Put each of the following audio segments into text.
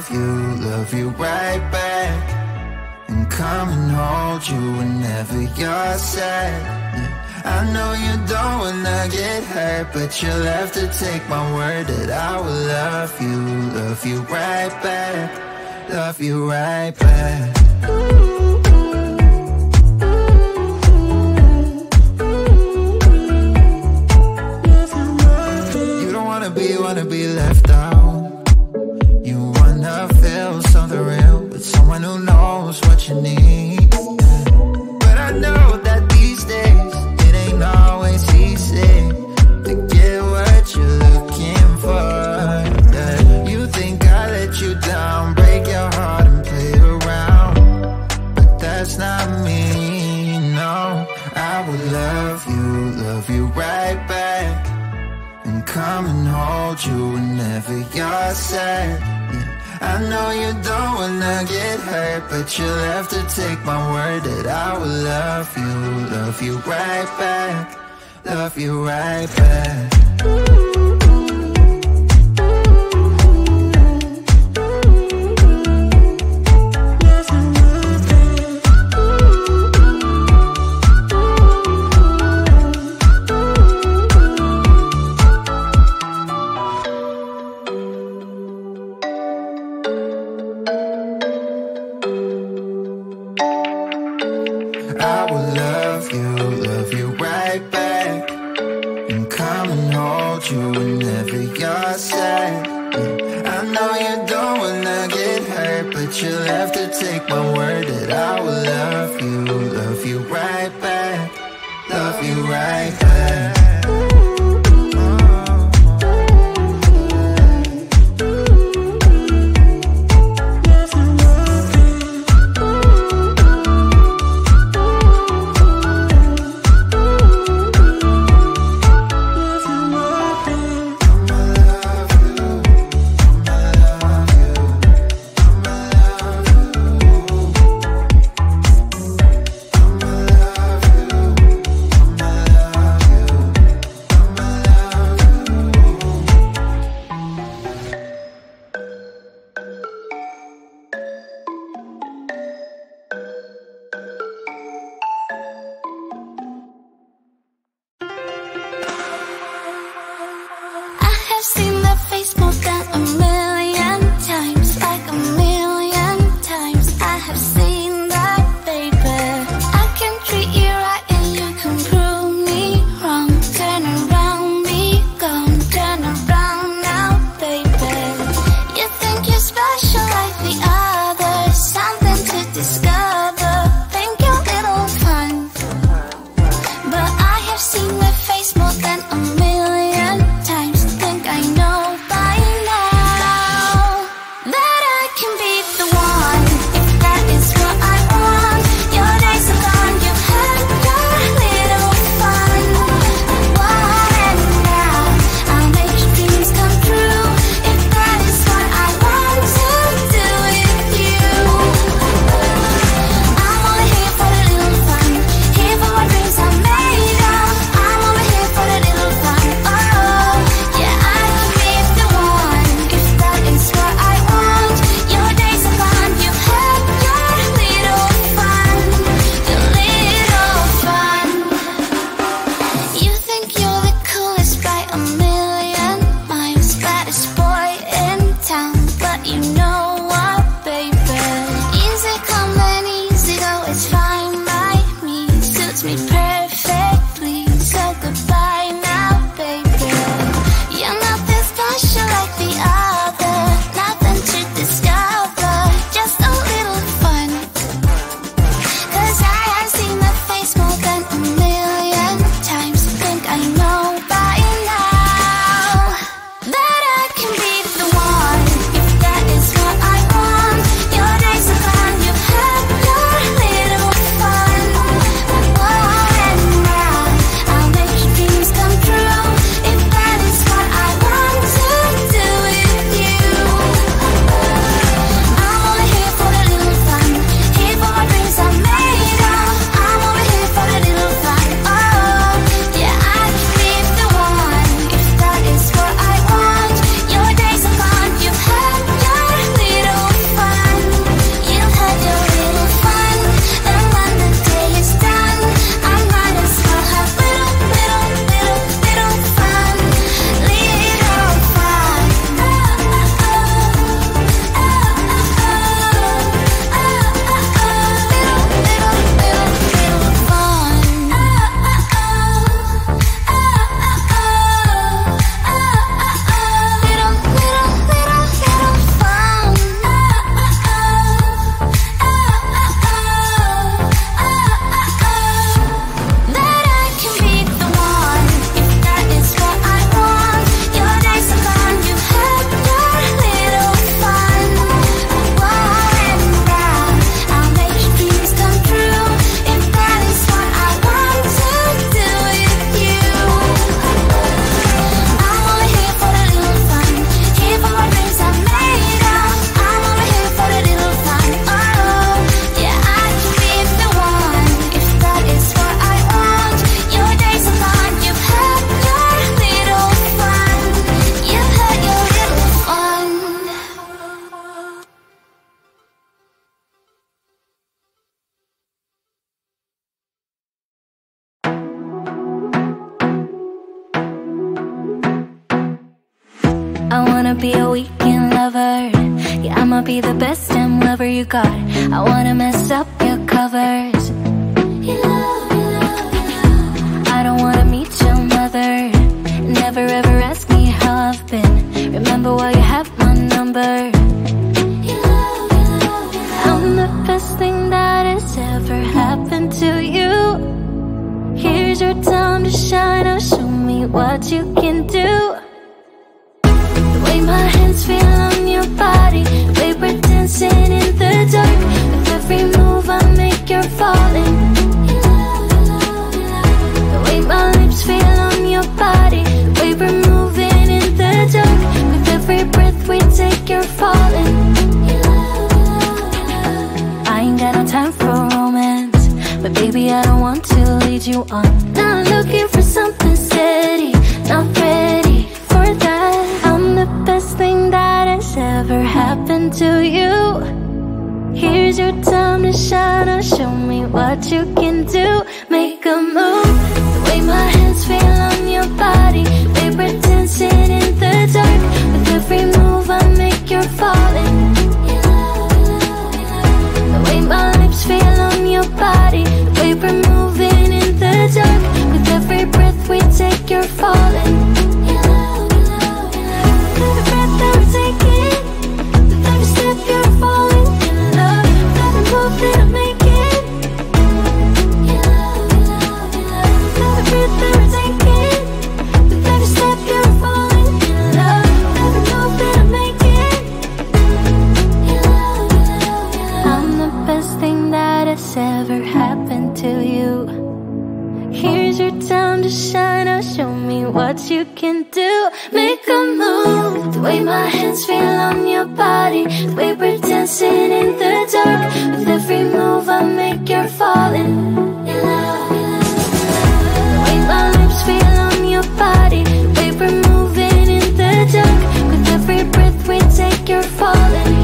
love you right back. And come and hold you whenever you're sad. I know you don't wanna get hurt, but you'll have to take my word that I will love you right back, love you right back. You don't wanna be left out. You wanna feel something real with someone who knows what you need. But I know that these days always easy to get what you're looking for. Yeah. You think I let you down, break your heart and play around, but that's not me, no. I will love you right back. And come and hold you whenever you're sad. Yeah. I know you don't wanna get hurt, but you'll have to take my word that I will love you right back, love you right back. More than 1 million times, think I know by now. wanna be a weekend lover. Yeah, I'ma be the best damn lover you got. I wanna mess up your covers. I don't wanna meet your mother. Never ever ask me how I've been. Remember why you have my number. I'm the best thing that has ever happened to you. Here's your time to shine. Now show me what you can do. The way my hands feel on your body, the way we're dancing in the dark. With every move I make, you're falling. The way my lips feel on your body, the way we're moving in the dark. With every breath we take, you're falling. I ain't got no time for romance, but baby, I don't want to lead you on. Not looking for something steady, not ready for that. I'm the best thing that has ever happened to you. Here's your time to shine, now show me what you can do. Make a move. The way my hands feel on your body, the way we're dancing in the dark. With every move I make, you're falling. My lips feel on your body, the way we're moving in the dark. With every breath we take, you're falling. With every breath that we're taking, with every step you're falling in love. With every move that I'm making, with every breath that we're taking, with every step you're falling in love. With every move that I'm making, I'm the best thing that has ever happened to you. Here's your time to shine, now show me what you can do. Make a move. The way my hands feel on your body, the way we're dancing in the dark. With every move I make, you're falling in love. The way my lips feel on your body, the way we're moving in the dark. With every breath we take, you're falling.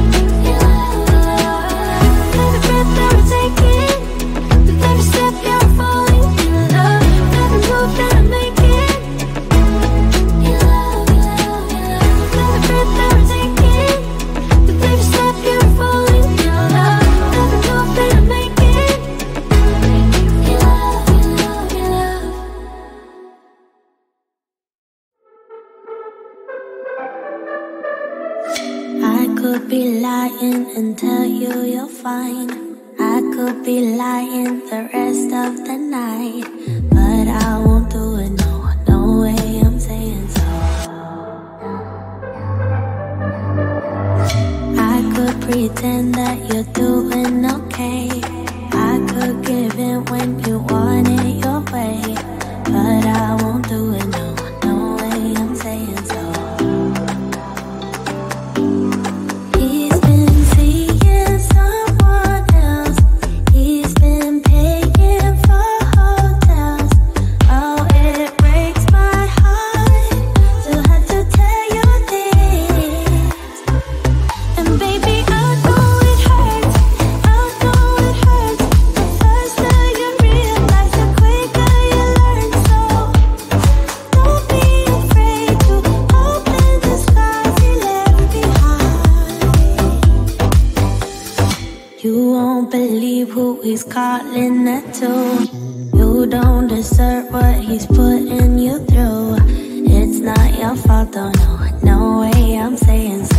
And tell you you're fine. I could be lying the rest of the night, but I won't do it, no, no way I'm saying so. I could pretend that you're doing okay. I could give in when you want it your way, but I won't do it, no. He's calling that too. You don't deserve what he's putting you through. It's not your fault, though, no, no way I'm saying so.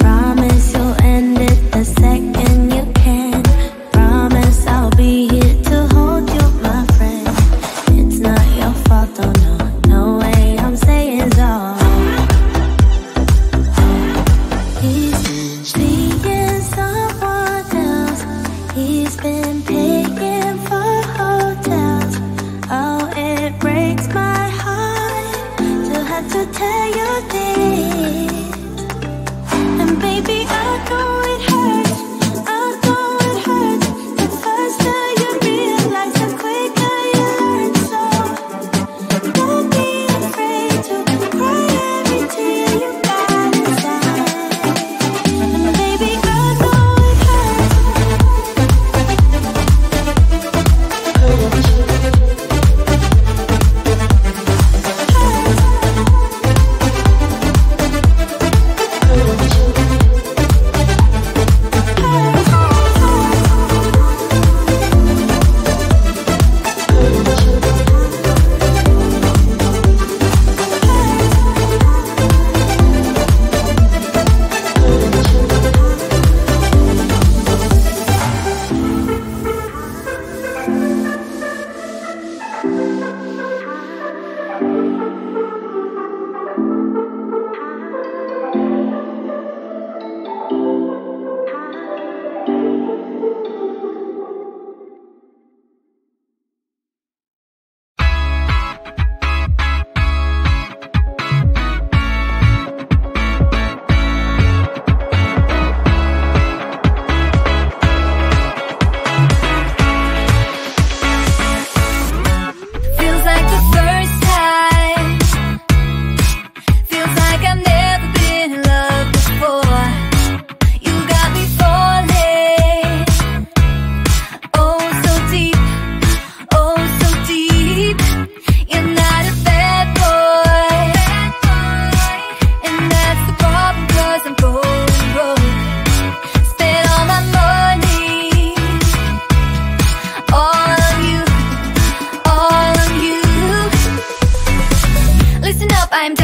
Promise you'll end it the second you can. Promise I'll be here to hold you, my friend. It's not your fault, though, no, no way I'm saying so.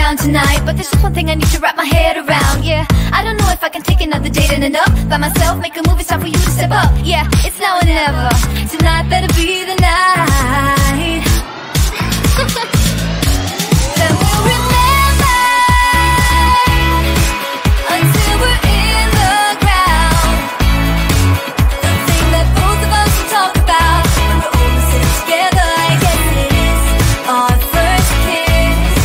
down tonight, but there's just one thing I need to wrap my head around. Yeah, I don't know if I can take another date and end up by myself. Make a move, it's time for you to step up. Yeah, it's now or never. Tonight better be the night. Then we'll remember until we're in the ground. The thing that both of us will talk about when we're older sitting together. I guess it is our first kiss.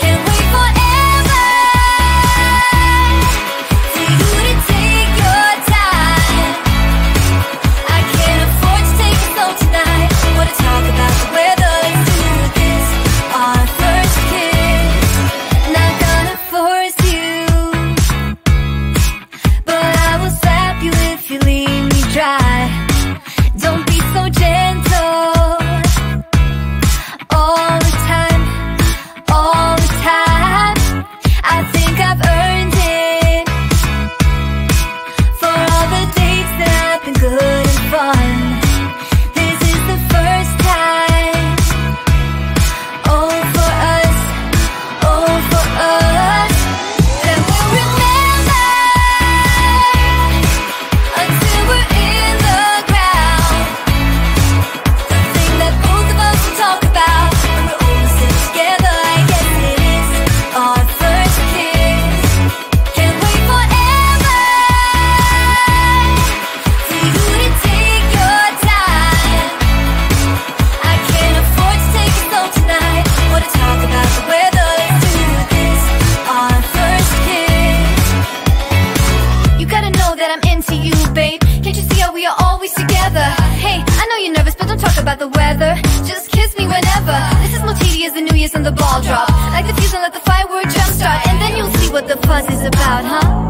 Can we forever for you to take your time? I can't afford to take it slow tonight. I wanna talk about the weather. Ball drop, like the fuse and let the firework jump start, and then you'll see what the fuss is about, huh?